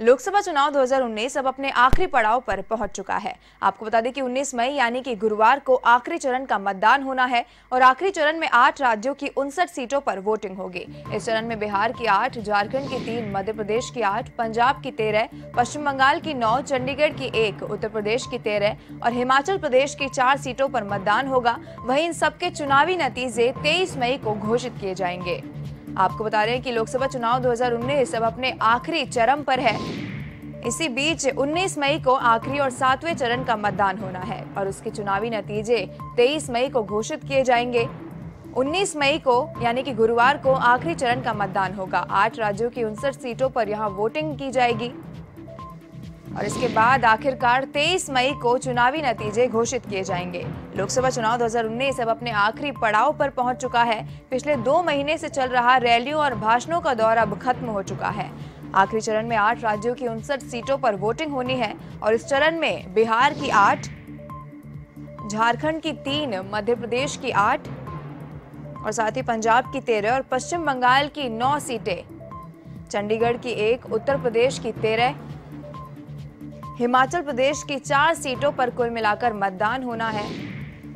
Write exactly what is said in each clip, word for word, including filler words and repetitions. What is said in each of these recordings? लोकसभा चुनाव दो हज़ार उन्नीस अब अपने आखिरी पड़ाव पर पहुंच चुका है। आपको बता दें कि उन्नीस मई यानी कि गुरुवार को आखिरी चरण का मतदान होना है और आखिरी चरण में आठ राज्यों की उनसठ सीटों पर वोटिंग होगी। इस चरण में बिहार की आठ, झारखंड की तीन, मध्य प्रदेश की आठ, पंजाब की तेरह, पश्चिम बंगाल की नौ, चंडीगढ़ की एक, उत्तर प्रदेश की तेरह और हिमाचल प्रदेश की चार सीटों पर मतदान होगा। वहीं इन सबके चुनावी नतीजे तेईस मई को घोषित किए जाएंगे। आपको बता रहे हैं कि लोकसभा चुनाव दो हज़ार उन्नीस अब अपने आखिरी चरम पर है। इसी बीच उन्नीस मई को आखिरी और सातवें चरण का मतदान होना है और उसके चुनावी नतीजे तेईस मई को घोषित किए जाएंगे। उन्नीस मई को यानी कि गुरुवार को आखिरी चरण का मतदान होगा। आठ राज्यों की उनसठ सीटों पर यहां वोटिंग की जाएगी और इसके बाद आखिरकार तेईस मई को चुनावी नतीजे घोषित किए जाएंगे। लोकसभा चुनाव दो हज़ार उन्नीस अब अपने आखिरी पड़ाव पर पहुंच चुका है। पिछले दो महीने से चल रहा रैलियों और भाषणों का दौर अब खत्म हो चुका है। आखिरी चरण में आठ राज्यों की उनसठ सीटों पर वोटिंग होनी है और इस चरण में बिहार की आठ, झारखंड की तीन, मध्य प्रदेश की आठ और साथ ही पंजाब की तेरह और पश्चिम बंगाल की नौ सीटें, चंडीगढ़ की एक, उत्तर प्रदेश की तेरह, हिमाचल प्रदेश की चार सीटों पर कुल मिलाकर मतदान होना है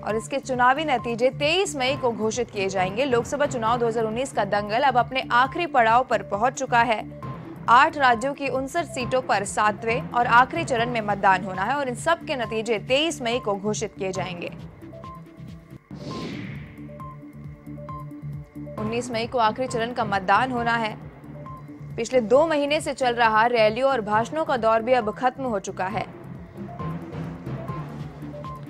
और इसके चुनावी नतीजे तेईस मई को घोषित किए जाएंगे। लोकसभा चुनाव दो हज़ार उन्नीस का दंगल अब अपने आखिरी पड़ाव पर पहुंच चुका है। आठ राज्यों की उनसठ सीटों पर सातवें और आखिरी चरण में मतदान होना है और इन सब के नतीजे तेईस मई को घोषित किए जाएंगे। उन्नीस मई को आखिरी चरण का मतदान होना है। पिछले दो महीने से चल रहा रैलियों और भाषणों का दौर भी अब खत्म हो चुका है।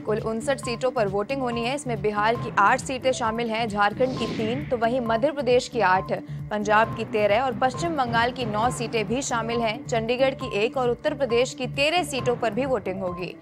कुल उनसठ सीटों पर वोटिंग होनी है। इसमें बिहार की आठ सीटें शामिल हैं, झारखंड की तीन, तो वहीं मध्य प्रदेश की आठ, पंजाब की तेरह और पश्चिम बंगाल की नौ सीटें भी शामिल हैं। चंडीगढ़ की एक और उत्तर प्रदेश की तेरह सीटों पर भी वोटिंग होगी।